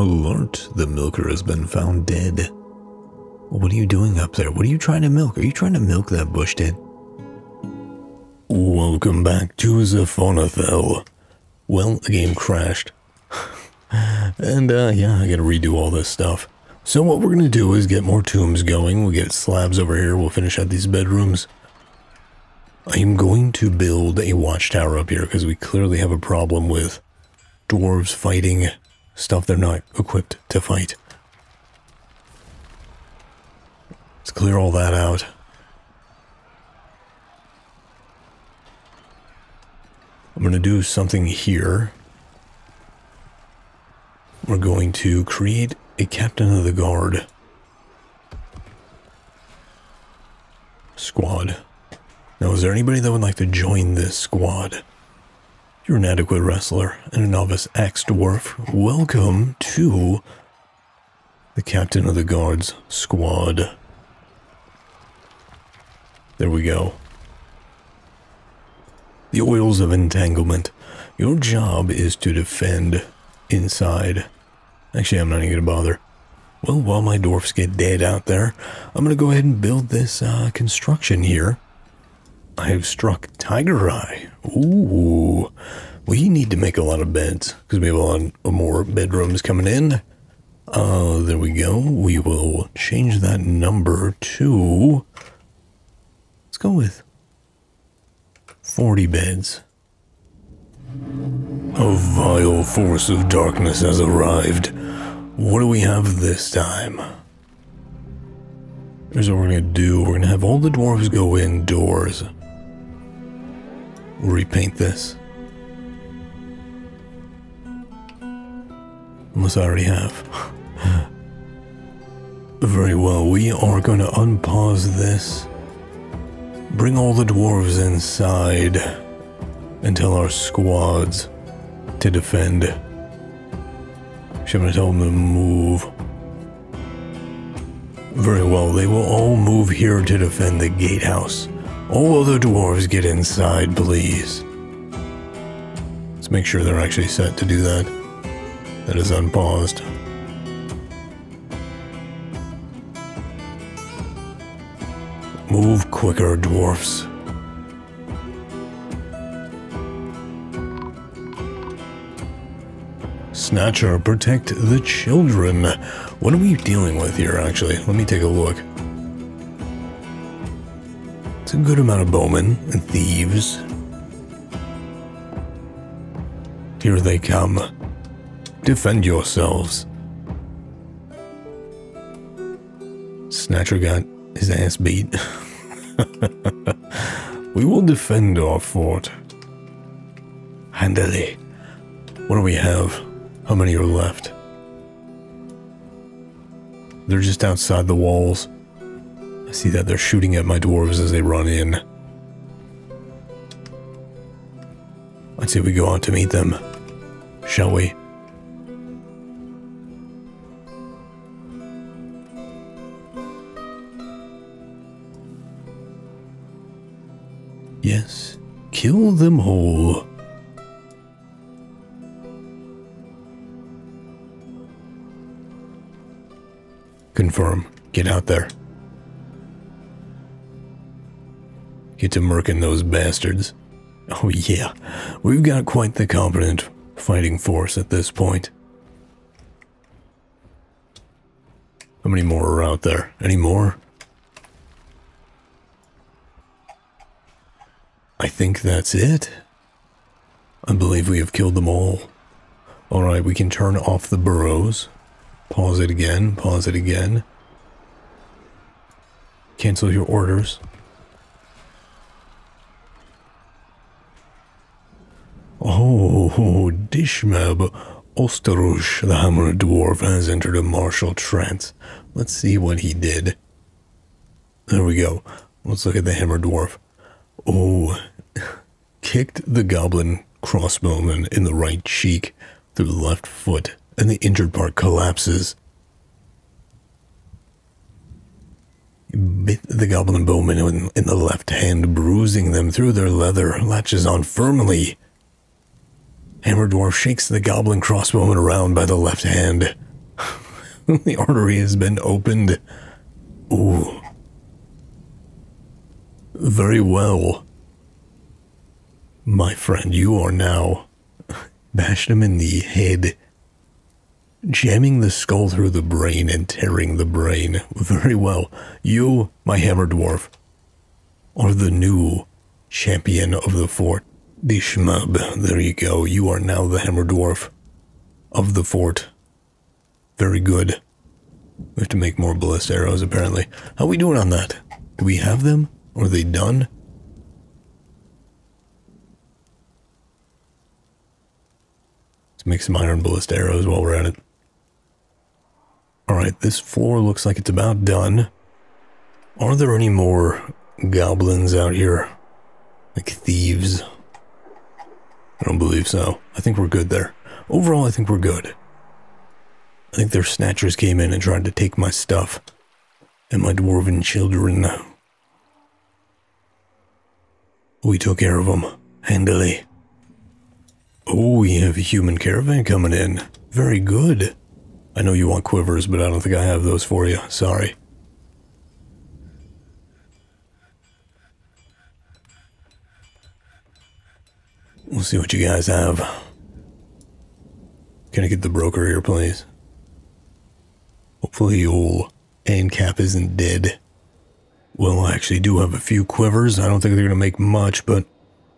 Alert, the milker has been found dead. What are you doing up there? What are you trying to milk? Are you trying to milk that bush dead? Welcome back to Zefon Athel. Well, the game crashed. And yeah, I gotta redo all this stuff. So what we're gonna do is get more tombs going. We'll get slabs over here. We'll finish out these bedrooms. I'm going to build a watchtower up here because we clearly have a problem with dwarves fighting stuff they're not equipped to fight. Let's clear all that out. I'm going to do something here. We're going to create a captain of the guard squad. Now, is there anybody that would like to join this squad? You're an adequate wrestler and a novice Axedorf. Welcome to the captain of the guards squad. There we go. The oils of entanglement. Your job is to defend inside. Actually, I'm not even going to bother. Well, while my dwarfs get dead out there, I'm going to go ahead and build this construction here. I have struck tiger eye. Ooh. We need to make a lot of beds because we have a lot more bedrooms coming in. There we go. We will change that number to... Let's go with... 40 beds. A vile force of darkness has arrived. What do we have this time? Here's what we're going to do. We're going to have all the dwarves go indoors. We'll repaint this. Unless I already have. Very well, we are going to unpause this. Bring all the dwarves inside and tell our squads to defend. Actually, I'm going to tell them to move. Very well, they will all move here to defend the gatehouse. All other dwarves get inside, please. Let's make sure they're actually set to do that. That is unpaused. Move quicker, dwarfs. Snatcher, protect the children. What are we dealing with here, actually? Let me take a look. It's a good amount of bowmen and thieves. Here they come. Defend yourselves. Snatcher got his ass beat. We will defend our fort. Handily. What do we have? How many are left? They're just outside the walls. I see that they're shooting at my dwarves as they run in. I'd say we go out to meet them, shall we? Yes, kill them all. Confirm. Get out there. Get to murking those bastards. Oh yeah, we've got quite the competent fighting force at this point. How many more are out there? Any more? I think that's it. I believe we have killed them all. Alright, we can turn off the burrows. Pause it again, pause it again. Cancel your orders. Oh, Dishmeb Osterush, the hammer dwarf, has entered a martial trance. Let's see what he did. There we go. Let's look at the hammer dwarf. Oh, kicked the goblin crossbowman in the right cheek through the left foot, and the injured part collapses. Bit the goblin bowman in the left hand, bruising them through their leather, latches on firmly. Hammer dwarf shakes the goblin crossbowman around by the left hand, The artery has been opened. Ooh. Very well. My friend, you are now... Bashed him in the head. Jamming the skull through the brain and tearing the brain. Very well. You, my hammer dwarf, are the new champion of the fort. Dishmeb, there you go. You are now the hammer dwarf of the fort. Very good. We have to make more ballista arrows, apparently. How are we doing on that? Do we have them? Are they done? Let's make some iron ballista arrows while we're at it. Alright, this floor looks like it's about done. Are there any more goblins out here? Like thieves? I don't believe so. I think we're good there. Overall, I think we're good. I think their snatchers came in and tried to take my stuff. And my dwarven children. We took care of them. Handily. Oh, we have a human caravan coming in. Very good. I know you want quivers, but I don't think I have those for you. Sorry. We'll see what you guys have. Can I get the broker here, please? Hopefully old Ancap isn't dead. Well, I actually do have a few quivers. I don't think they're going to make much, but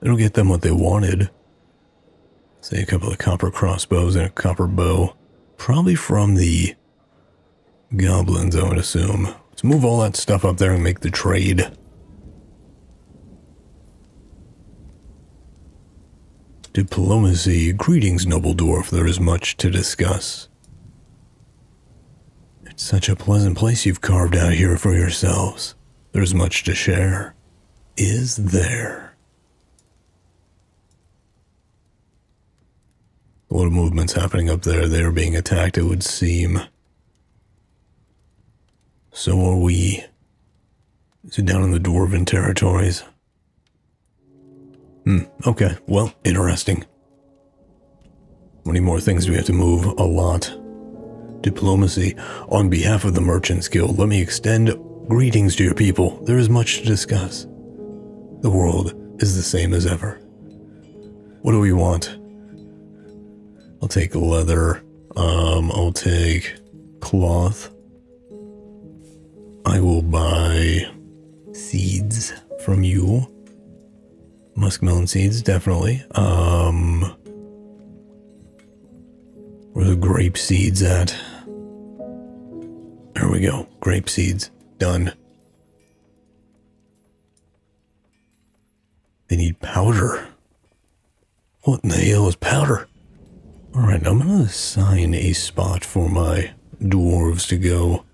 it'll get them what they wanted. Say a couple of copper crossbows and a copper bow. Probably from the goblins, I would assume. Let's move all that stuff up there and make the trade. Diplomacy. Greetings, noble dwarf. There is much to discuss. It's such a pleasant place you've carved out here for yourselves. There's much to share. Is there? A lot of movements happening up there. They're being attacked, it would seem. So are we. Is it down in the Dwarven territories? Hmm, okay. Well, interesting. How many more things do we have to move? A lot. Diplomacy. On behalf of the Merchants Guild, let me extend greetings to your people. There is much to discuss. The world is the same as ever. What do we want? I'll take leather, I'll take cloth. I will buy seeds from you. Muskmelon seeds, definitely. Where are the grape seeds at? There we go, grape seeds, done. They need powder. What in the hell is powder? Alright, I'm gonna assign a spot for my dwarves to go.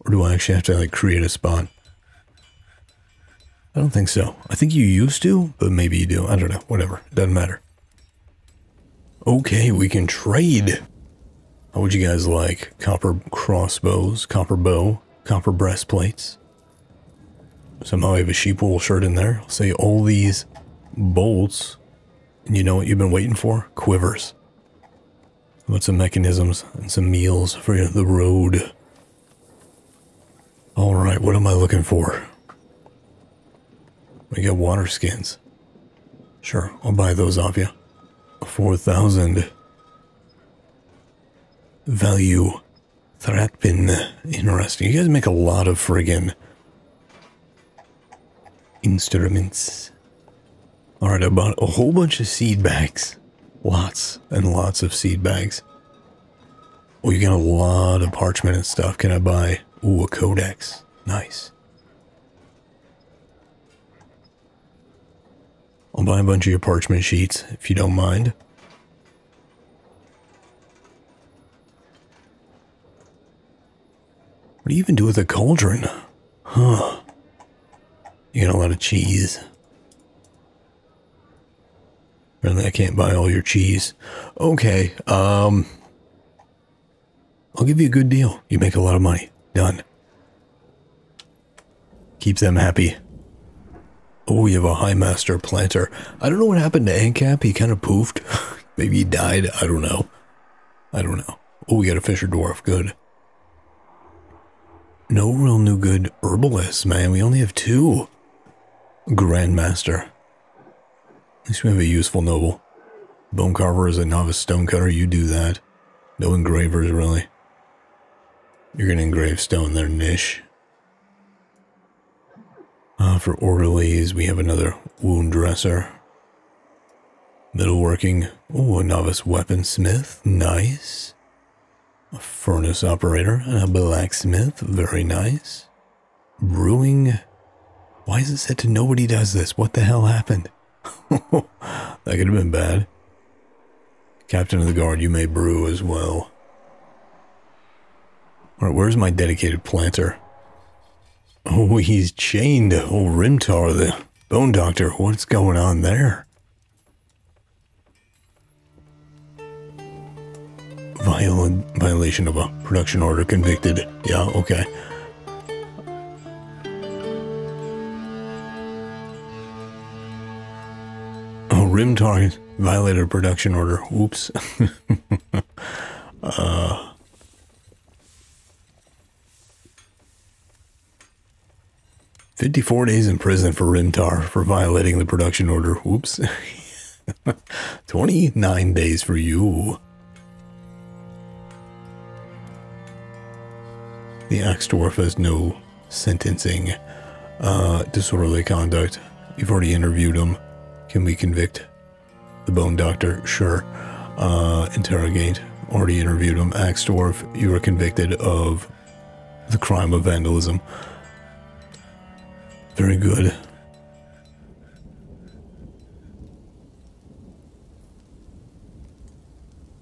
Or do I actually have to, like, create a spot? I don't think so. I think you used to, but maybe you do. I don't know. Whatever. It doesn't matter. Okay, we can trade. How would you guys like? Copper crossbows, copper bow, copper breastplates. Somehow I have a sheep wool shirt in there. I'll say all these bolts. And you know what you've been waiting for? Quivers. With some mechanisms and some meals for the road. Alright, what am I looking for? We got water skins. Sure, I'll buy those off you. 4,000. Value. Thratpin. Interesting. You guys make a lot of friggin' instruments. Alright, I bought a whole bunch of seed bags. Lots and lots of seed bags. Oh, you got a lot of parchment and stuff. Can I buy, ooh, a codex? Nice. I'll buy a bunch of your parchment sheets, if you don't mind. What do you even do with a cauldron? Huh. You got a lot of cheese. Apparently I can't buy all your cheese. Okay, I'll give you a good deal. You make a lot of money. Done. Keep them happy. Oh, we have a High Master Planter. I don't know what happened to Ancap. He kind of poofed. Maybe he died. I don't know. Oh, we got a Fisher Dwarf. Good. No real new good herbalists, man. We only have two. Grandmaster. At least we have a useful noble. Bone carver is a novice stonecutter. You do that. No engravers, really. You're gonna engrave stone there, Nish. For orderlies, we have another wound dresser. Metalworking. Oh, a novice weaponsmith. Nice. A furnace operator and a blacksmith. Very nice. Brewing. Why is it set to nobody does this? What the hell happened? That could have been bad. Captain of the Guard, you may brew as well. Alright, where's my dedicated planter? Oh, he's chained. Oh, Rimtar, the bone doctor. What's going on there? Violation of a production order convicted. Yeah, okay. Oh, Rimtar violated a production order. Oops. $54 days in prison for Rimtar for violating the production order. Oops. 29 days for you. The Axedorf has no sentencing. Disorderly conduct. You've already interviewed him. Can we convict the Bone Doctor? Sure. Interrogate. Already interviewed him. Axedorf, you were convicted of the crime of vandalism. Very good.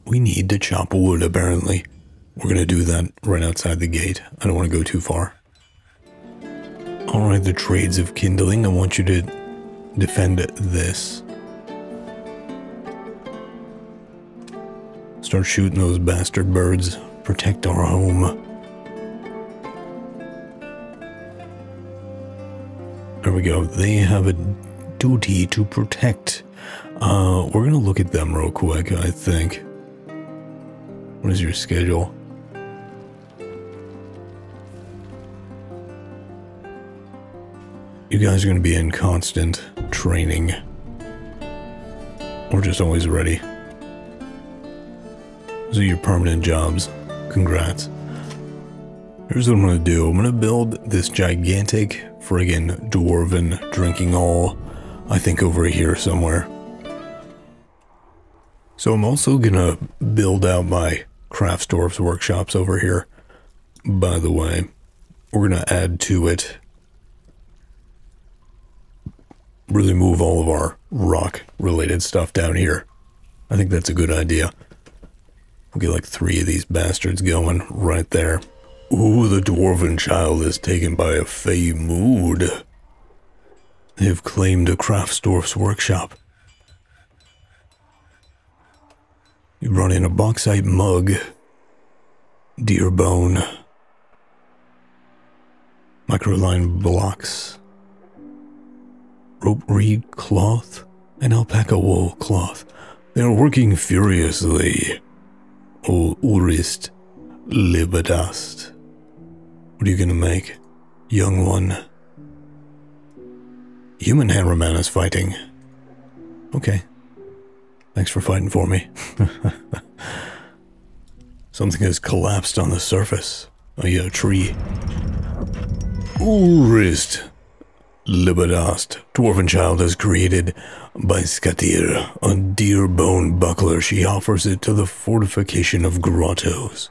We need to chop wood, apparently. We're gonna do that right outside the gate. I don't want to go too far. Alright, the trades of kindling. I want you to defend this. Start shooting those bastard birds. Protect our home. There we go. They have a duty to protect. We're going to look at them real quick, I think. What is your schedule? You guys are going to be in constant training. We're just always ready. Those are your permanent jobs. Congrats. Here's what I'm going to do. I'm going to build this gigantic friggin' dwarven drinking hall, I think over here somewhere. So I'm also gonna build out my Craftsdorf's workshops over here. By the way, we're gonna add to it. Really move all of our rock related stuff down here. I think that's a good idea. We'll get like 3 of these bastards going right there. Ooh, the dwarven child is taken by a fey mood. They have claimed a Craftsdorf's workshop. You brought in a bauxite mug. Deer bone. Microline blocks. Rope reed cloth and alpaca wool cloth. They are working furiously. Oh, Urist Libidast. What are you gonna make, young one? Human hammerman is fighting. Okay. Thanks for fighting for me. Something has collapsed on the surface. Oh yeah, a tree. Urist Libidast. Dwarven child is created by Skatir. A deer bone buckler. She offers it to the fortification of grottos.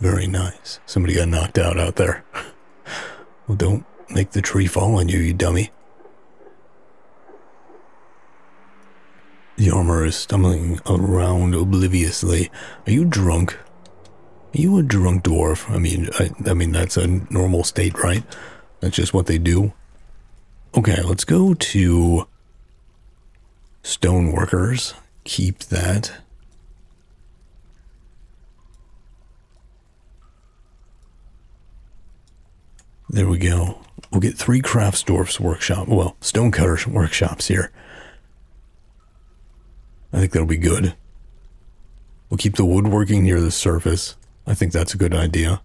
Very nice. Somebody got knocked out there. Well, don't make the tree fall on you, you dummy. The armor is stumbling around obliviously. Are you drunk? Are you a drunk dwarf? I mean, that's a normal state, right? That's just what they do. Okay, let's go to stoneworkers. Keep that. There we go. We'll get 3 Craftsdorf's workshop. Well, stonecutters workshops here. I think that'll be good. We'll keep the woodworking near the surface. I think that's a good idea.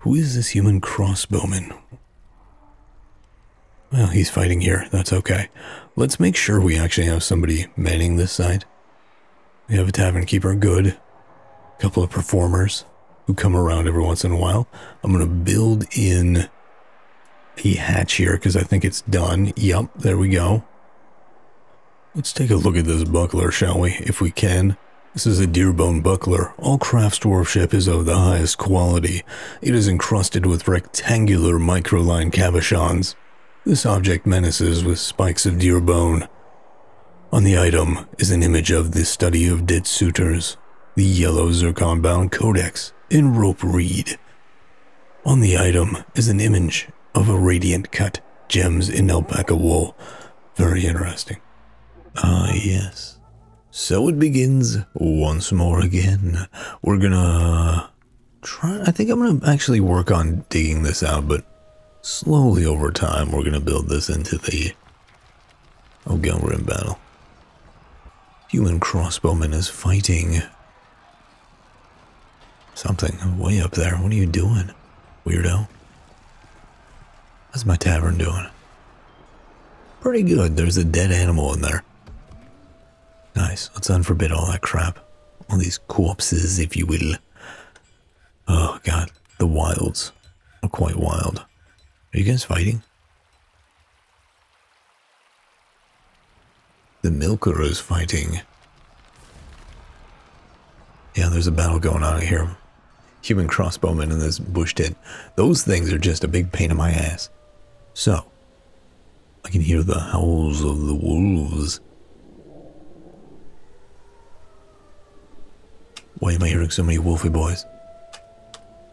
Who is this human crossbowman? Well, he's fighting here. That's okay. Let's make sure we actually have somebody manning this side. We have a tavern keeper, good. A couple of performers who come around every once in a while. I'm going to build in a hatch here because I think it's done. Yup, there we go. Let's take a look at this buckler, shall we, if we can. This is a deerbone buckler. All craft's worship is of the highest quality. It is encrusted with rectangular microline cabochons. This object menaces with spikes of deerbone. On the item is an image of the study of dead suitors, the yellow zircon-bound codex in rope reed. On the item is an image of a radiant cut, gems in alpaca wool. Very interesting. Ah, yes. So it begins once more again. We're gonna try, I think I'm gonna actually work on digging this out, but slowly over time we're gonna build this into the... Oh god, we're in battle. Human crossbowman is fighting something way up there. What are you doing, weirdo? How's my tavern doing? Pretty good. There's a dead animal in there. Nice. Let's unforbid all that crap. All these corpses, if you will. Oh, God. The wilds are quite wild. Are you guys fighting? The milker is fighting. Yeah, there's a battle going on here. Human crossbowmen in this bush tent. Those things are just a big pain in my ass. So, I can hear the howls of the wolves. Why am I hearing so many wolfy boys?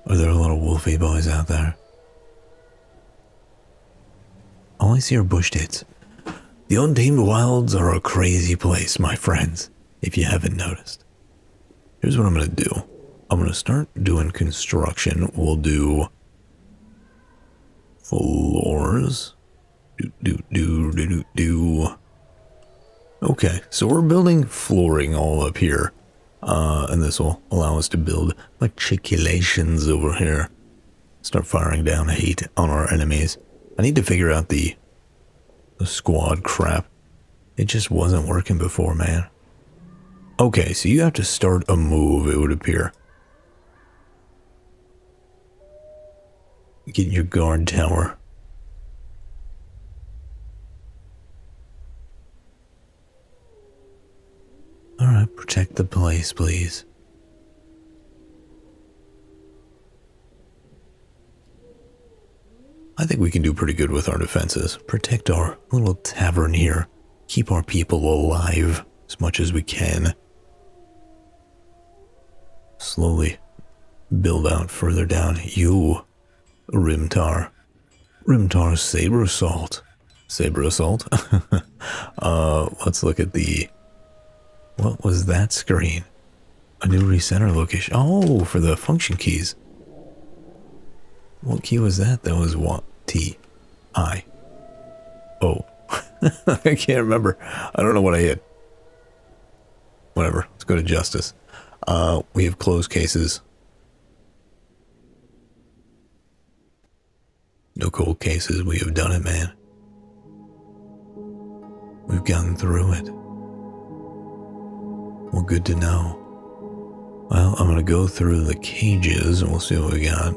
Are there a lot of wolfy boys out there? All I see are bush tits. The untamed wilds are a crazy place, my friends, if you haven't noticed. Here's what I'm going to do. I'm going to start doing construction. We'll do floors. Okay, so we're building flooring all up here, and this will allow us to build matriculations over here. Start firing down hate on our enemies. I need to figure out the squad crap. It just wasn't working before, man. Okay, so you have to start a move, it would appear. Get your guard tower. Alright, protect the place, please. I think we can do pretty good with our defenses. Protect our little tavern here. Keep our people alive as much as we can. Slowly build out further down. You, Rimtar. Rimtar's saber assault. Saber assault? Let's look at the... What was that screen? A new recenter location. Oh, for the function keys. What key was that? That was what? T. I. O. I can't remember. I don't know what I hit. Whatever. Let's go to justice. We have closed cases. No cold cases. We have done it, man. We've gotten through it. Well, good to know. Well, I'm going to go through the cages and we'll see what we got.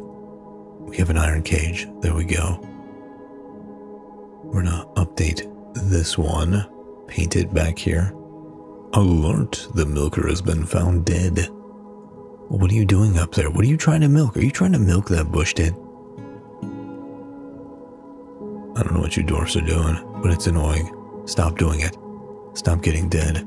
We have an iron cage. There we go. We're going to update this one. Paint it back here. Alert! The milker has been found dead. What are you doing up there? What are you trying to milk? Are you trying to milk that bush tit? I don't know what you dwarfs are doing, but it's annoying. Stop doing it. Stop getting dead.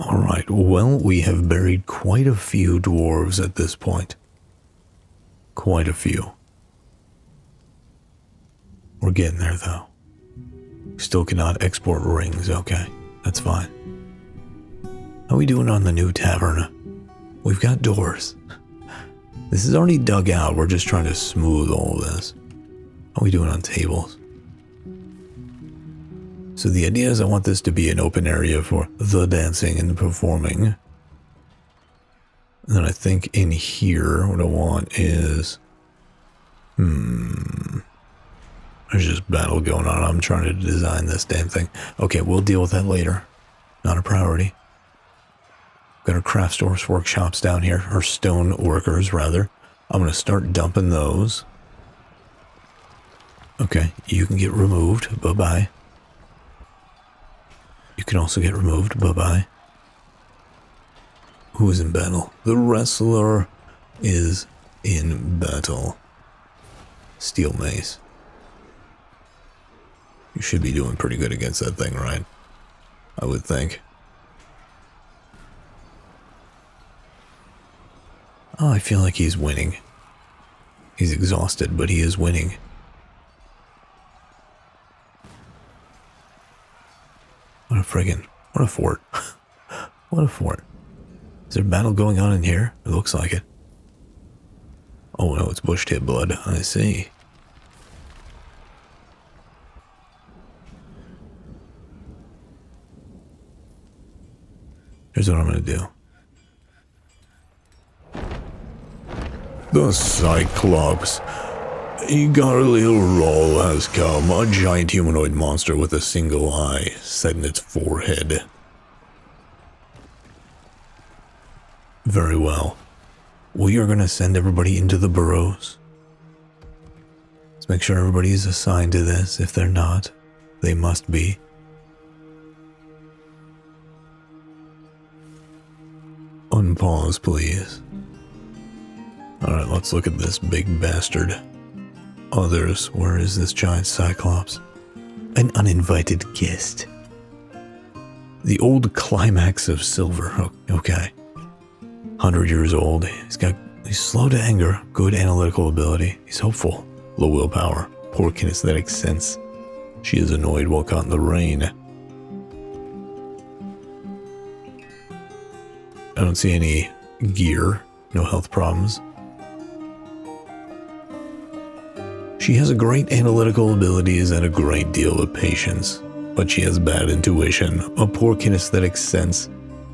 Alright, well, we have buried quite a few dwarves at this point. Quite a few. We're getting there, though. Still cannot export rings, okay. That's fine. How are we doing on the new tavern? We've got doors. This is already dug out, we're just trying to smooth all of this. How are we doing on tables? So the idea is I want this to be an open area for the dancing and the performing. And then I think in here, what I want is... There's just battle going on. I'm trying to design this damn thing. Okay, we'll deal with that later. Not a priority. Got our craft stores, workshops down here. Or stone workers, rather. I'm going to start dumping those. Okay, you can get removed. Bye-bye. You can also get removed. Bye-bye. Who is in battle? The wrestler is in battle. Steel mace. You should be doing pretty good against that thing, right? I would think. Oh, I feel like he's winning. He's exhausted, but he is winning. What a friggin', what a fort. What a fort. Is there a battle going on in here? It looks like it. Oh no, it's bush tip blood. I see. Here's what I'm going to do. The Cyclops. A garleal roll has come, a giant humanoid monster with a single eye set in its forehead. Very well. We are going to send everybody into the burrows. Let's make sure everybody is assigned to this. If they're not, they must be. Unpause, please. Alright, let's look at this big bastard. Others, where is this giant cyclops? An uninvited guest. The old climax of silver. Okay. 100 years old. He's slow to anger, good analytical ability. He's hopeful. Low willpower. Poor kinesthetic sense. She is annoyed while caught in the rain. I don't see any gear, no health problems. She has a great analytical abilities and a great deal of patience, but she has bad intuition, a poor kinesthetic sense,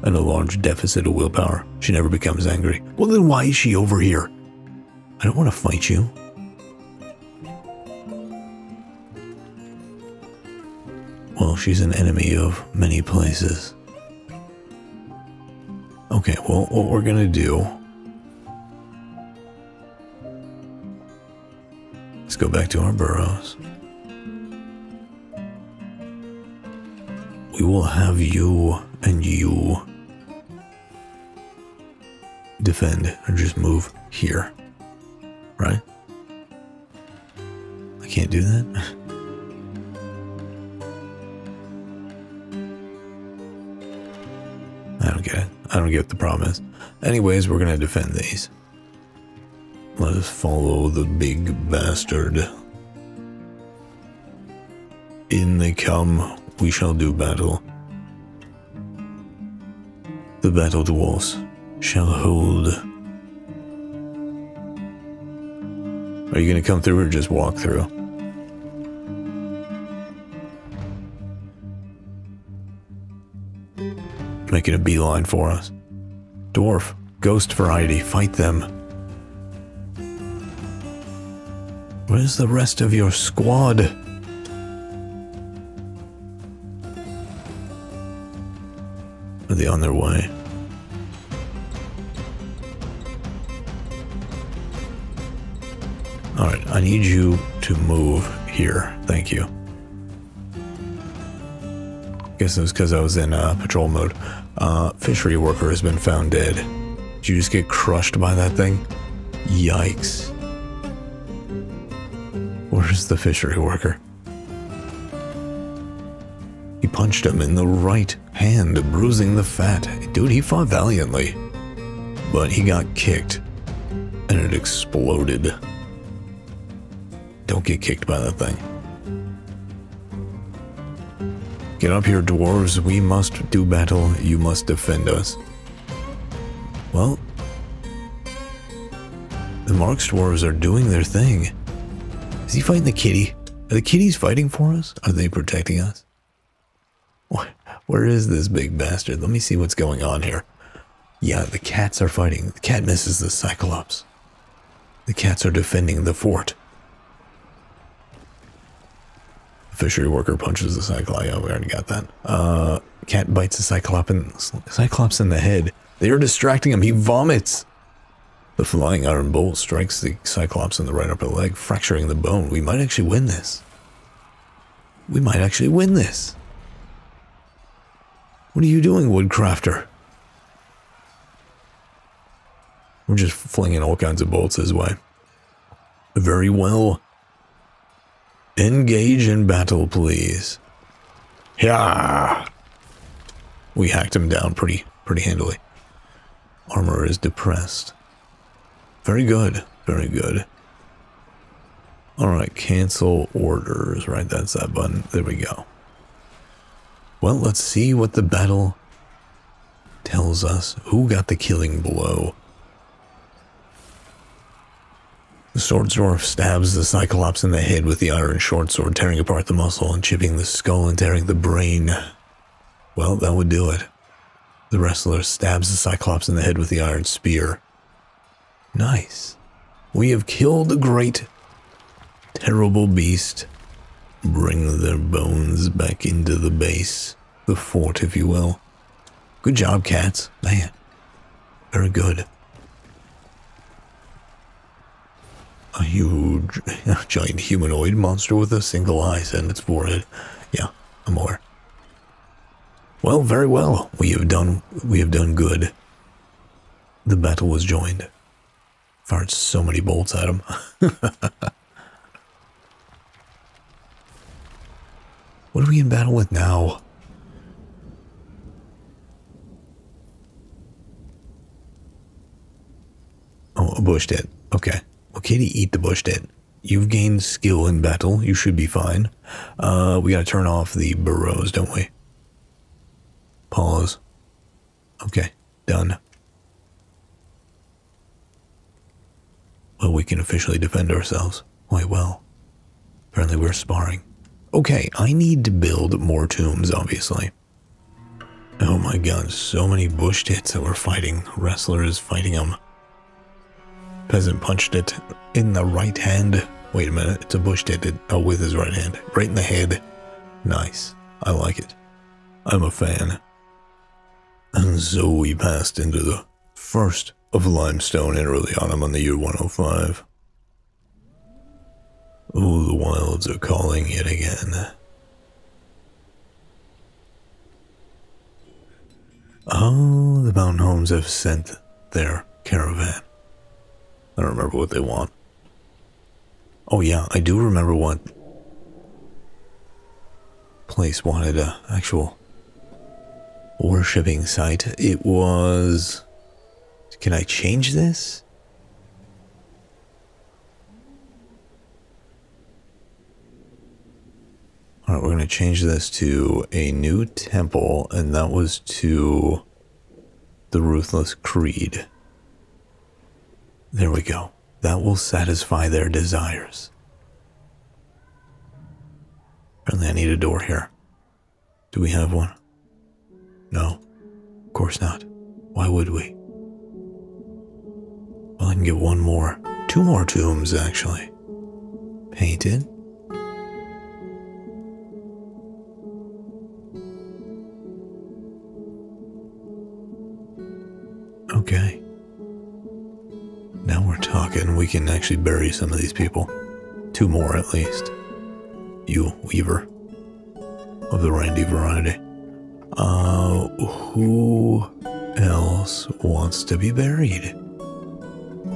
and a large deficit of willpower. She never becomes angry. Well then why is she over here? I don't want to fight you. Well, she's an enemy of many places. Okay, well, what we're gonna do... Let's go back to our burrows. We will have you and you defend or just move here. Right? I can't do that? I don't get it. I don't get what the problem is. Anyways, we're gonna defend these. Let us follow the big bastard. In they come, we shall do battle. The battle dwarfs shall hold. Are you gonna come through or just walk through? Making a beeline for us. Dwarf, ghost variety, fight them. Where's the rest of your squad? Are they on their way? Alright, I need you to move here. Thank you. Guess it was because I was in patrol mode. Fishery worker has been found dead. Did you just get crushed by that thing? Yikes. Where's the fishery worker? He punched him in the right hand, bruising the fat. Dude, he fought valiantly. But he got kicked. And it exploded. Don't get kicked by that thing. Get up here, dwarves. We must do battle. You must defend us. Well, the Marks dwarves are doing their thing. Is he fighting the kitty? Are the kitties fighting for us? Are they protecting us? Where is this big bastard? Let me see what's going on here. Yeah, the cats are fighting. The cat misses the Cyclops. The cats are defending the fort. The fishery worker punches the Cyclops. Yeah, we already got that. Cat bites the Cyclops in the head. They are distracting him. He vomits. The flying iron bolt strikes the Cyclops in the right upper leg, fracturing the bone. We might actually win this. We might actually win this. What are you doing, Woodcrafter? We're just flinging all kinds of bolts his way. Very well. Engage in battle, please. Yeah. We hacked him down pretty handily. Armor is depressed. Very good. Very good. Alright, cancel orders. Right, that's that button. There we go. Well, let's see what the battle tells us. Who got the killing blow? The Swordsdwarf stabs the Cyclops in the head with the iron short sword, tearing apart the muscle and chipping the skull and tearing the brain. Well, that would do it. The wrestler stabs the Cyclops in the head with the iron spear. Nice. We have killed the great... terrible beast. Bring their bones back into the base. The fort, if you will. Good job, cats. Man. Very good. A huge, giant humanoid monster with a single eye set in its forehead. Yeah, I'm aware. Well, very well. We have done good. The battle was joined. Fired so many bolts at him. What are we in battle with now? Oh, a bush dead. Okay. Okay to eat the bush dead. You've gained skill in battle. You should be fine. We gotta turn off the burrows, don't we? Pause. Okay. Done. Well, we can officially defend ourselves. Quite well. Apparently we're sparring. Okay, I need to build more tombs, obviously. Oh my god, so many bush tits that we're fighting. Wrestler is fighting them. Peasant punched it in the right hand. Wait a minute, it's a bush tit. Oh, with his right hand. Right in the head. Nice. I like it. I'm a fan. And so we passed into the first of limestone in early autumn on the year 105. Oh, the wilds are calling yet again. Oh, the mountain homes have sent their caravan. I don't remember what they want. Oh yeah, I do remember what place wanted an actual worshipping site. It was... Can I change this? Alright, we're going to change this to a new temple, and that was to the Ruthless Creed. There we go. That will satisfy their desires. Apparently I need a door here. Do we have one? No. Of course not. Why would we? Well, I can get one more. Two more tombs, actually. Painted. Okay. Now we're talking. We can actually bury some of these people. Two more at least. You, Weaver. Of the Randy variety. Who else wants to be buried?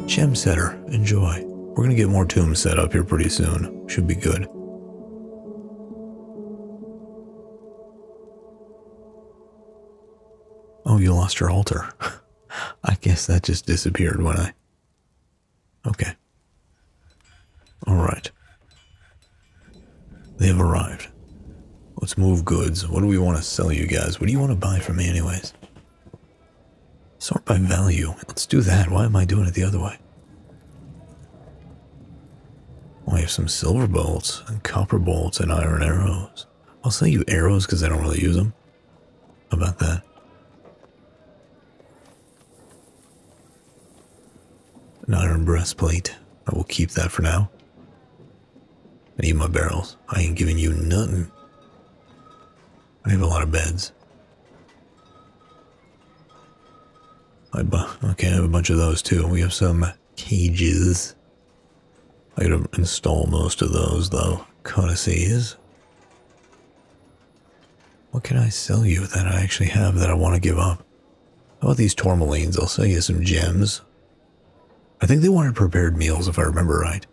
Gem setter. Enjoy. We're gonna get more tombs set up here pretty soon. Should be good. Oh, you lost your altar. I guess that just disappeared when I... Okay. Alright. They've arrived. Let's move goods. What do we want to sell you guys? What do you want to buy from me anyways? Sort by value. Let's do that. Why am I doing it the other way? Well, I have some silver bolts and copper bolts and iron arrows. I'll sell you arrows because I don't really use them. about that. An iron breastplate. I will keep that for now. I need my barrels. I ain't giving you nothing. I have a lot of beds. Okay, I have a bunch of those too. We have some cages. I gotta install most of those though. Codices. What can I sell you that I actually have that I want to give up? How about these tourmalines? I'll sell you some gems. I think they wanted prepared meals if I remember right.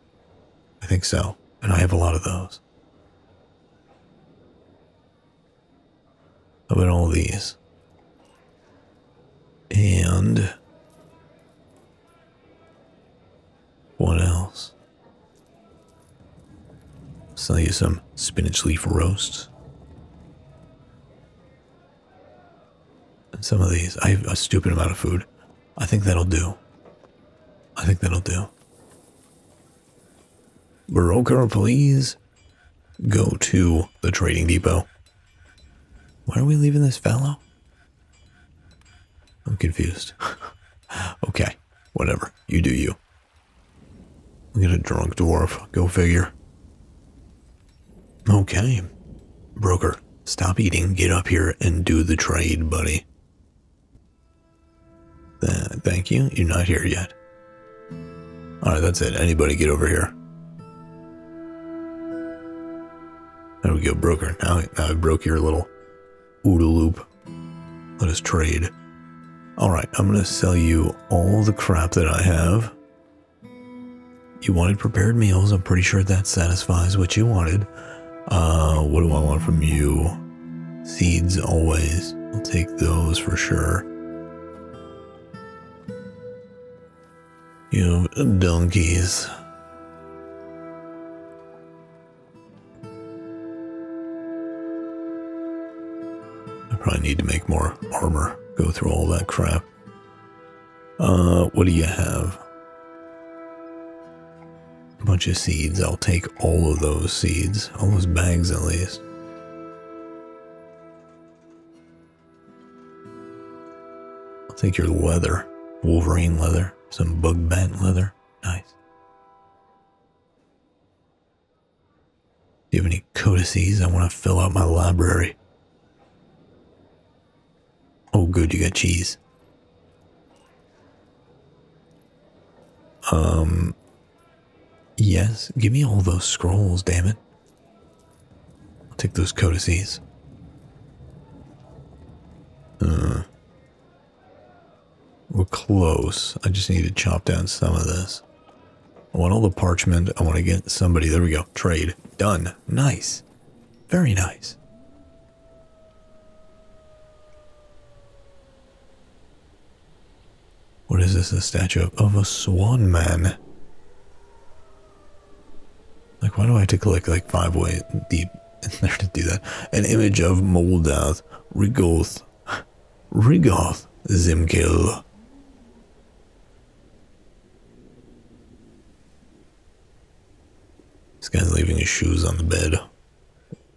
I think so. And I have a lot of those. How about all these? And what else? Sell you some spinach leaf roasts. And some of these. I have a stupid amount of food. I think that'll do. I think that'll do. Baroka, please go to the trading depot. Why are we leaving this fellow? I'm confused. Okay, whatever. You do you. Look at a drunk dwarf. Go figure. Okay. Broker, stop eating. Get up here and do the trade, buddy. Thank you. You're not here yet. Alright, that's it. Anybody get over here. There we go, broker. Now I broke your little OODA loop. Let us trade. Alright, I'm going to sell you all the crap that I have. You wanted prepared meals. I'm pretty sure that satisfies what you wanted. What do I want from you? Seeds, always. I'll take those for sure. You have donkeys. I probably need to make more armor. Go through all that crap. What do you have? A bunch of seeds. I'll take all of those seeds. All those bags at least. I'll take your leather. Wolverine leather. Some bug bat leather. Nice. Do you have any codices? I want to fill out my library. Oh, good. You got cheese. Yes. Give me all those scrolls, damn it. I'll take those codices. We're close. I just need to chop down some of this. I want all the parchment. I want to get somebody. There we go. Trade. Done. Nice. Very nice. What is this? A statue of a swan man. Like, why do I have to click like 5-way deep in there to do that? An image of Moldath, Rigoth, Zimkil. This guy's leaving his shoes on the bed.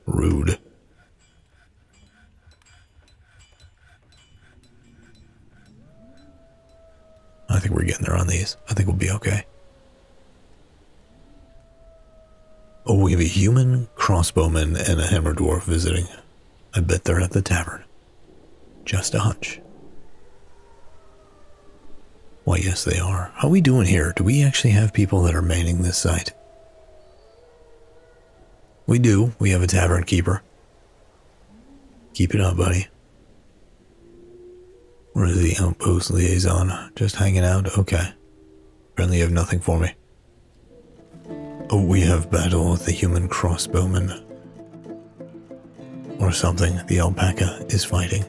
Rude. I think we're getting there on these. I think we'll be okay. Oh, we have a human crossbowman and a hammer dwarf visiting. I bet they're at the tavern. Just a hunch. Why, yes, they are. How are we doing here? Do we actually have people that are manning this site? We do. We have a tavern keeper. Keep it up, buddy. Where is the outpost liaison? Just hanging out? Okay. Apparently you have nothing for me. Oh, we have battle with the human crossbowman. Or something. The alpaca is fighting.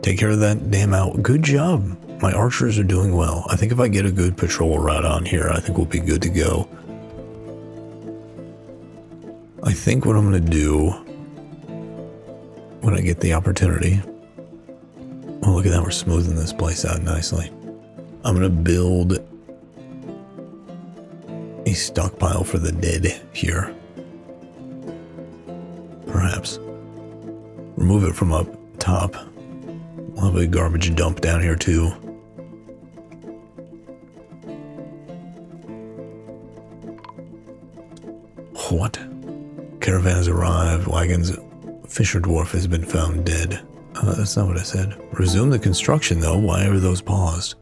Take care of that damn out. Good job. My archers are doing well. I think if I get a good patrol route on here, I think we'll be good to go. I think what I'm going to do when I get the opportunity, oh look at that, we're smoothing this place out nicely. I'm going to build a stockpile for the dead here. Perhaps. remove it from up top. We'll have a garbage dump down here too. What? Caravan has arrived. Wagons. Fisher Dwarf has been found dead. That's not what I said. Resume the construction, though. Why are those paused?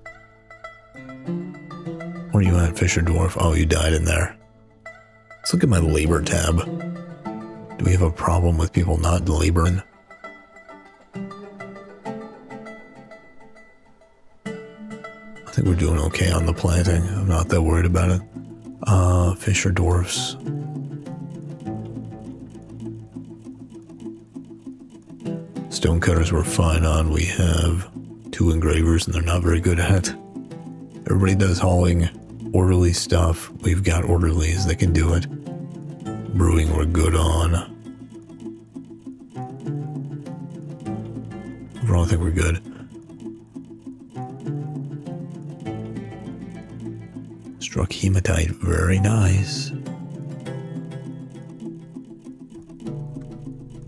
Where are you at, Fisher Dwarf? Oh, you died in there. Let's look at my labor tab. Do we have a problem with people not laboring? I think we're doing okay on the planting. I'm not that worried about it. Fisher Dwarfs. Stonecutters we're fine on. We have 2 engravers and they're not very good at it. Everybody does hauling, orderly stuff. We've got orderlies that can do it. Brewing we're good on. Overall I think we're good. Struck hematite, very nice.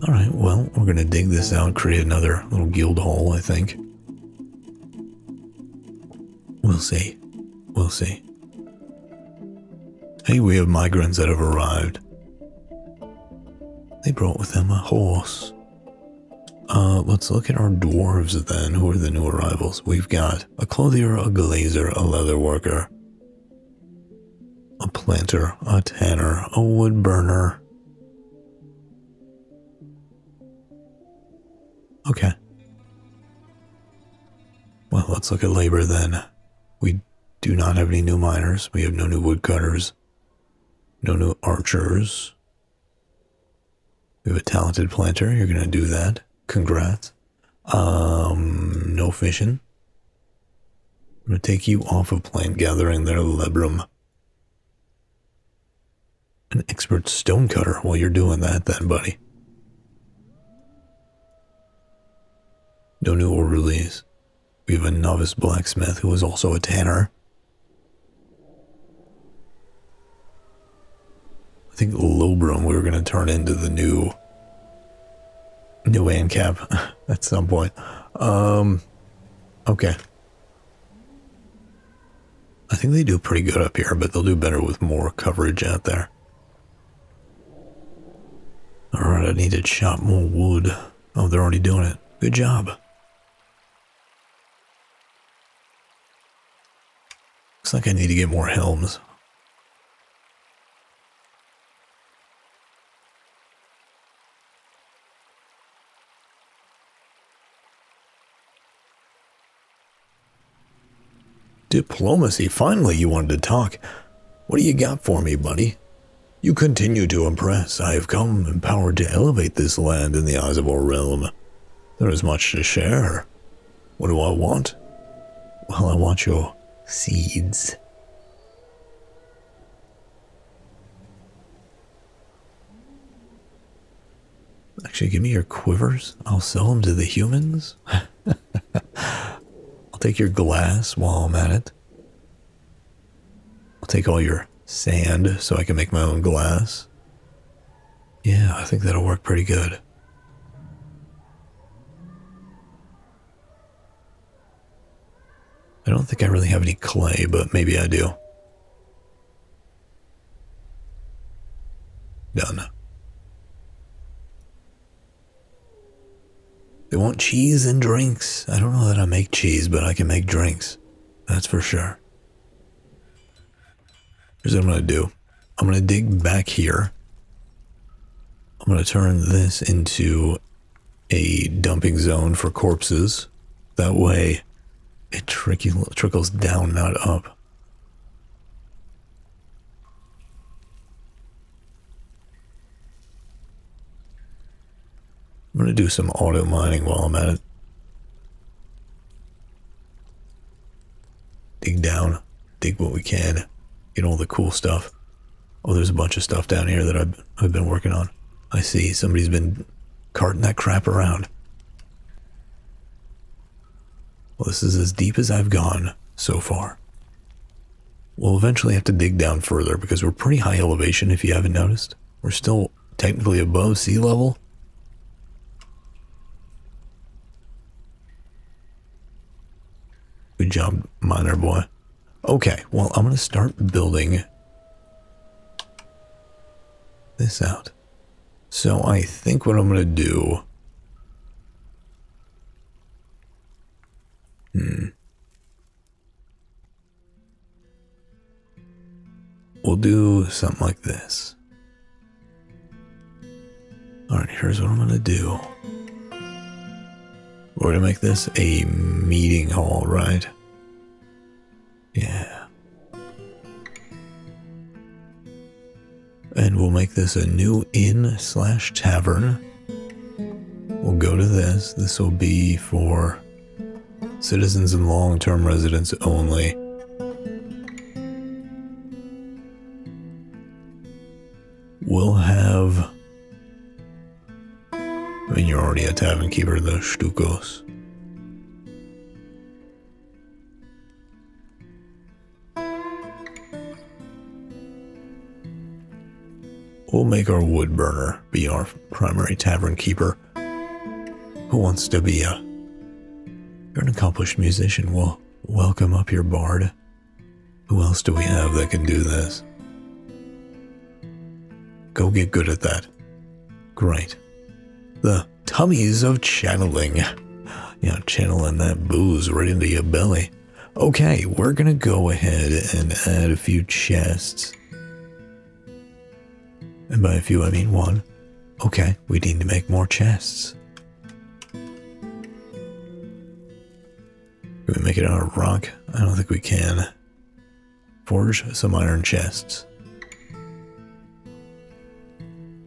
Alright, well, we're gonna dig this out, create another little guild hall, I think. We'll see. We'll see. Hey, we have migrants that have arrived. They brought with them a horse. Let's look at our dwarves then. Who are the new arrivals? We've got a clothier, a glazier, a leather worker, a planter, a tanner, a wood burner. Okay. Well, let's look at labor then. We do not have any new miners. We have no new woodcutters. No new archers. We have a talented planter. You're going to do that. Congrats. No fishing. I'm going to take you off of plant gathering there, Labrum. An expert stonecutter. Well, you're doing that then, buddy. No new orderlies. We have a novice blacksmith who is also a tanner. I think Labrum we were going to turn into the new Ancap at some point. Okay. I think they do pretty good up here, but they'll do better with more coverage out there. Alright, I need to chop more wood. Oh, they're already doing it. Good job. Looks like I need to get more helms. Diplomacy, finally you wanted to talk. What do you got for me, buddy? You continue to impress. I have come empowered to elevate this land in the eyes of our realm. There is much to share. What do I want? Well, I want your seeds. Actually, give me your quivers. I'll sell them to the humans. I'll take your glass while I'm at it. I'll take all your sand so I can make my own glass. Yeah, I think that'll work pretty good. I don't think I really have any clay, but maybe I do. Done. They want cheese and drinks. I don't know that I make cheese, but I can make drinks. That's for sure. Here's what I'm going to do. I'm going to dig back here. I'm going to turn this into a dumping zone for corpses. That way it trickles down, not up. I'm going to do some auto mining while I'm at it. Dig down, dig what we can, get all the cool stuff. Oh, there's a bunch of stuff down here that I've been working on. I see somebody's been carting that crap around. Well, this is as deep as I've gone so far. We'll eventually have to dig down further because we're pretty high elevation if you haven't noticed. We're still technically above sea level. Good job, miner boy. Okay, well, I'm going to start building this out. So I think what I'm going to do... We'll do something like this. Alright, here's what I'm going to do. We're going to make this a meeting hall, right? Yeah. And we'll make this a new inn/tavern. We'll go to this. This will be for citizens and long-term residents only. We'll have... I mean, you're already a tavern keeper, the Stukos. We'll make our wood burner be our primary tavern keeper. Who wants to be a... You're an accomplished musician. Well, welcome up your bard. Who else do we have that can do this? Go get good at that. Great. The tummies of channeling. Yeah, channeling that booze right into your belly. Okay, we're gonna go ahead and add a few chests. And by a few, I mean one. Okay, we need to make more chests. Can we make it out of rock? I don't think we can. Forge some iron chests.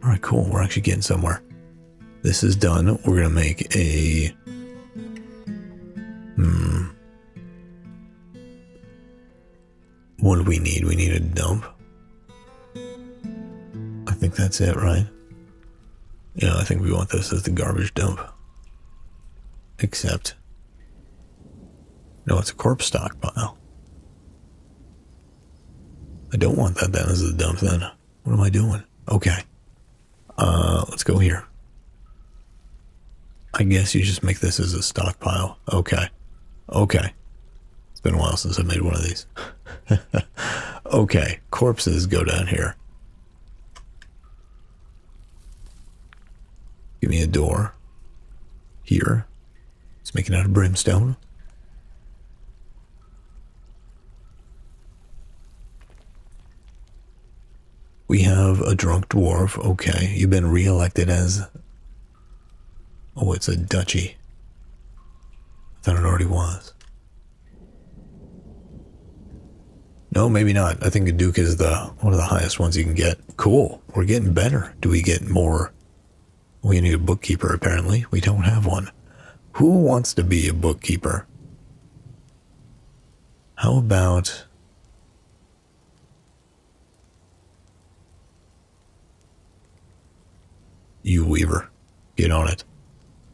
Alright, cool. We're actually getting somewhere. This is done. We're going to make a... What do we need? We need a dump. I think that's it, right? Yeah, I think we want this as the garbage dump. Except... No, it's a corpse stockpile. I don't want that then as the dump then. What am I doing? Okay. Let's go here. I guess you just make this as a stockpile. Okay. Okay. It's been a while since I made one of these. Okay. Corpses go down here. Give me a door. Here. Let's make it out of brimstone. We have a drunk dwarf. Okay, you've been re-elected as... Oh, it's a duchy. I thought it already was. No, maybe not. I think a duke is one of the highest ones you can get. Cool. We're getting better. Do we get more? We need a bookkeeper, apparently. We don't have one. Who wants to be a bookkeeper? How about... You weaver. Get on it.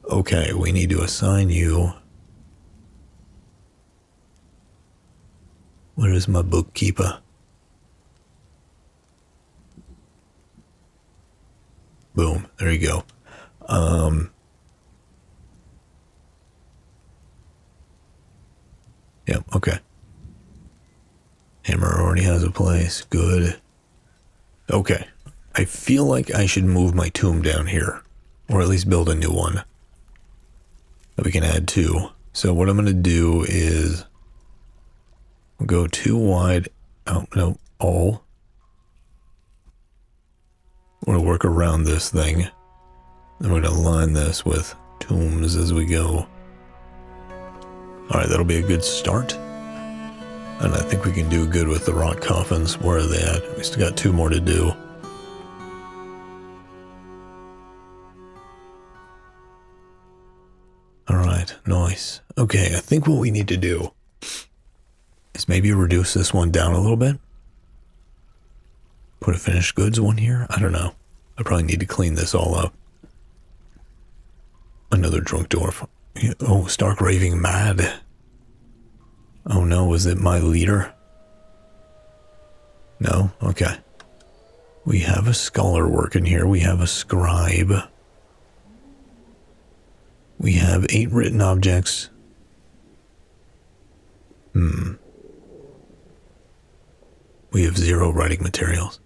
Okay, we need to assign you... Where is my bookkeeper? Boom. There you go. Yep, yeah, okay. Hammer already has a place. Good. Okay. I feel like I should move my tomb down here, or at least build a new one that we can add to. So what I'm going to do is go too wide. Oh, no, all. We're going to work around this thing. Then we're going to line this with tombs as we go. All right, that'll be a good start. And I think we can do good with the rock coffins. Where are they at? We still got two more to do. Alright, nice. Okay, I think what we need to do is maybe reduce this one down a little bit. Put a finished goods one here? I don't know. I probably need to clean this all up. Another drunk dwarf. Oh, stark raving mad. Oh no, is it my leader? No? Okay. We have a scholar working here. We have a scribe. We have 8 written objects. We have 0 writing materials.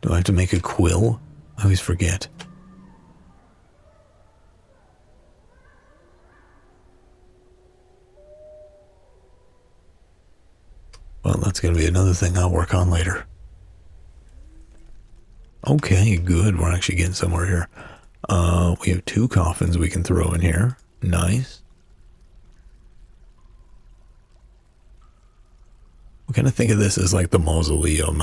Do I have to make a quill? I always forget. Well, that's going to be another thing I'll work on later. Okay, good. We're actually getting somewhere here. We have 2 coffins we can throw in here. Nice. We kind of think of this as like the mausoleum.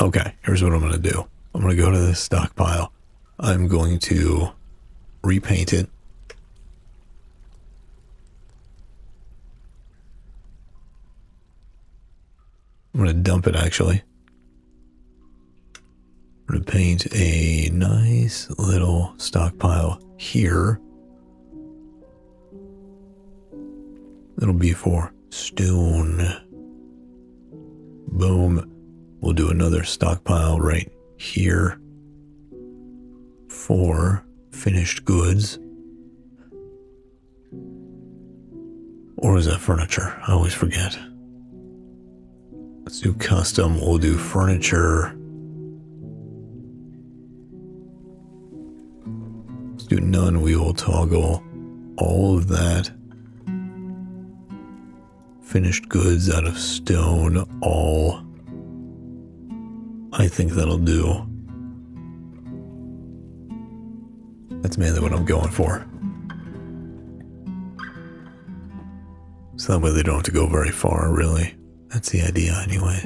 Okay, here's what I'm going to do. I'm going to go to this stockpile. I'm going to repaint it. I'm going to dump it, actually. I'm going to paint a nice little stockpile here. It'll be for stone. Boom. We'll do another stockpile right here for finished goods. Or is that furniture? I always forget. Let's do custom. We'll do furniture. Let's do none. We will toggle all of that. Finished goods out of stone. All. I think that'll do. That's mainly what I'm going for. So that way they don't have to go very far, really. That's the idea anyways.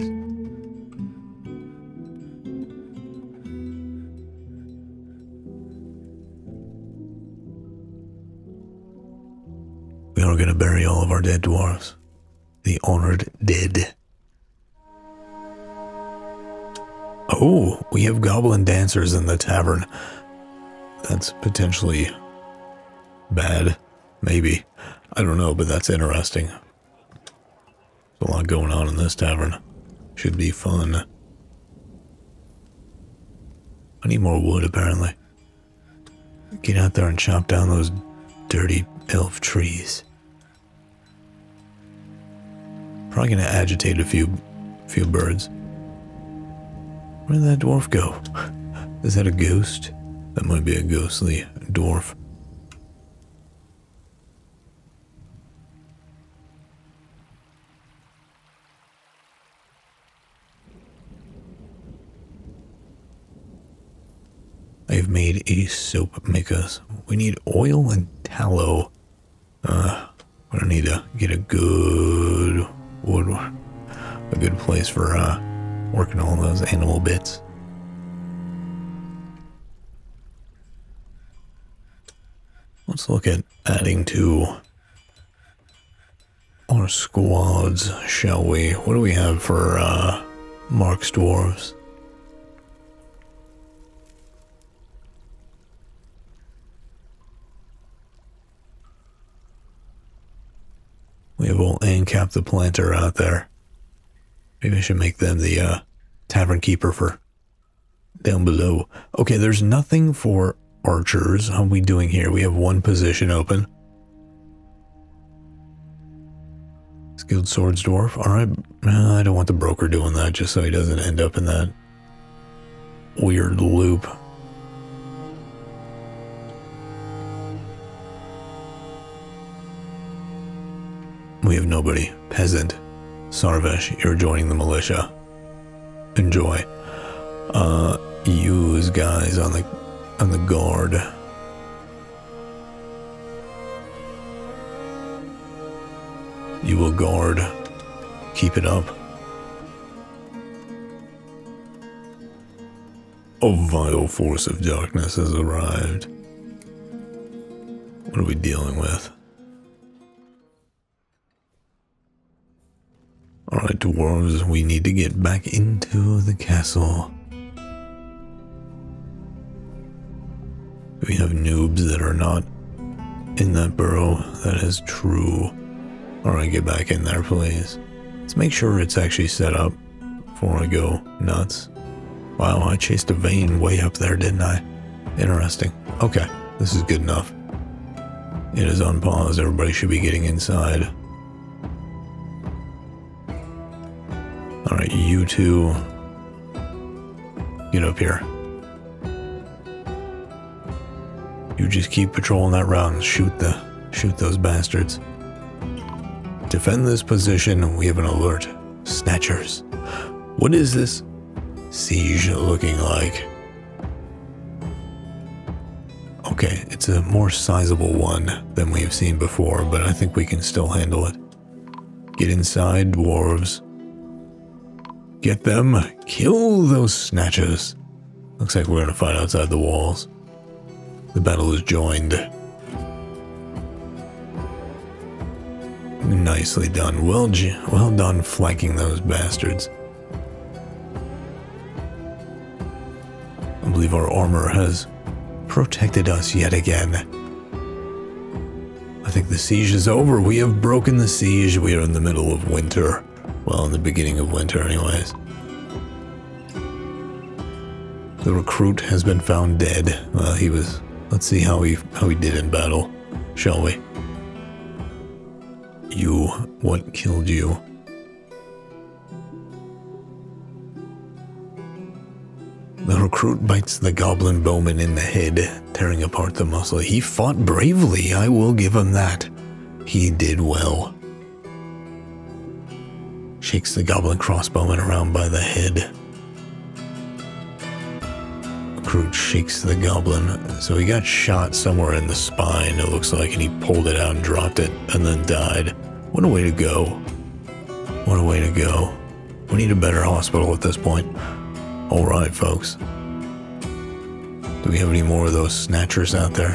We are going to bury all of our dead dwarves. The honored dead. Oh, we have goblin dancers in the tavern. That's potentially bad. Maybe. I don't know, but that's interesting. There's a lot going on in this tavern. Should be fun. I need more wood, apparently. Get out there and chop down those dirty elf trees. Probably gonna agitate a few birds. Where did that dwarf go? Is that a ghost? That might be a ghostly dwarf. I've made a soap makers. We need oil and tallow. We're gonna need to get a good wood, a good place for working all those animal bits. Let's look at adding to our squads, shall we? What do we have for Mark's dwarves? We have old Ancap the planter out there. Maybe I should make them the tavern keeper for down below. Okay, there's nothing for archers. How are we doing here? We have 1 position open. Skilled swords dwarf. All right. I don't want the broker doing that just so he doesn't end up in that weird loop. We have nobody. Peasant. Sarvesh, you're joining the militia. Enjoy. Use guys on the guard. You will guard. Keep it up. A vile force of darkness has arrived. What are we dealing with? Alright, dwarves, we need to get back into the castle. We have noobs that are not in that burrow. That is true. Alright, get back in there, please. Let's make sure it's actually set up before I go nuts. Wow, I chased a vein way up there, didn't I? Interesting. Okay, this is good enough. It is on pause. Everybody should be getting inside. Alright, you two, get up here. You just keep patrolling that route and shoot those bastards. Defend this position. We have an alert. Snatchers. What is this siege looking like? Okay, it's a more sizable one than we have seen before, but I think we can still handle it. Get inside, dwarves. Get them. Kill those snatchers. Looks like we're going to fight outside the walls. The battle is joined. Nicely done. Well done flanking those bastards. I believe our armor has protected us yet again. I think the siege is over. We have broken the siege. We are in the middle of winter. Well, in the beginning of winter anyways. The recruit has been found dead. Well, he was... Let's see how he did in battle, shall we? You. What killed you? The recruit bites the goblin bowman in the head, tearing apart the muscle. He fought bravely, I will give him that. He did well. Shakes the goblin crossbowman around by the head. Recruit shakes the goblin. So he got shot somewhere in the spine, it looks like, and he pulled it out and dropped it, and then died. What a way to go. What a way to go. We need a better hospital at this point. Alright, folks. Do we have any more of those snatchers out there?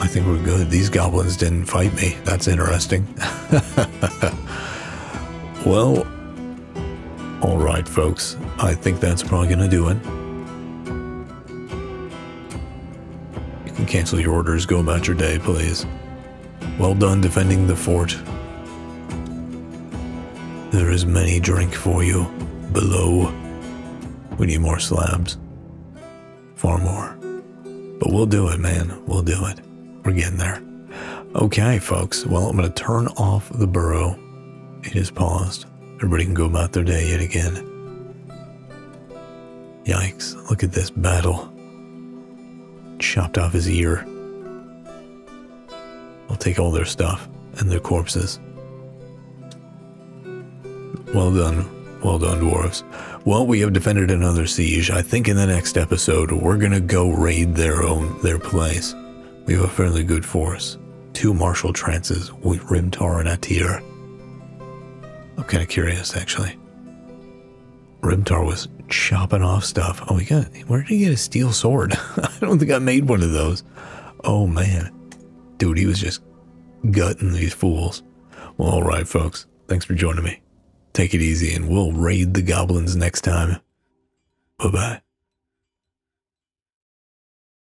I think we're good. These goblins didn't fight me. That's interesting. Well... Alright, folks, I think that's probably going to do it. You can cancel your orders, go about your day, please. Well done defending the fort. There is many drink for you below. We need more slabs. Far more. But we'll do it, man. We'll do it. We're getting there. Okay, folks. Well, I'm going to turn off the burrow. It is paused. Everybody can go about their day yet again. Yikes, look at this battle. Chopped off his ear. I'll take all their stuff and their corpses. Well done, dwarves. Well, we have defended another siege. I think in the next episode, we're gonna go raid their place. We have a fairly good force. 2 martial trances with Rimtar and Atir. I'm kind of curious, actually. Rimtar was chopping off stuff. Oh, where did he get a steel sword? I don't think I made one of those. Oh, man. Dude, he was just gutting these fools. Well, all right, folks. Thanks for joining me. Take it easy, and we'll raid the goblins next time. Bye-bye.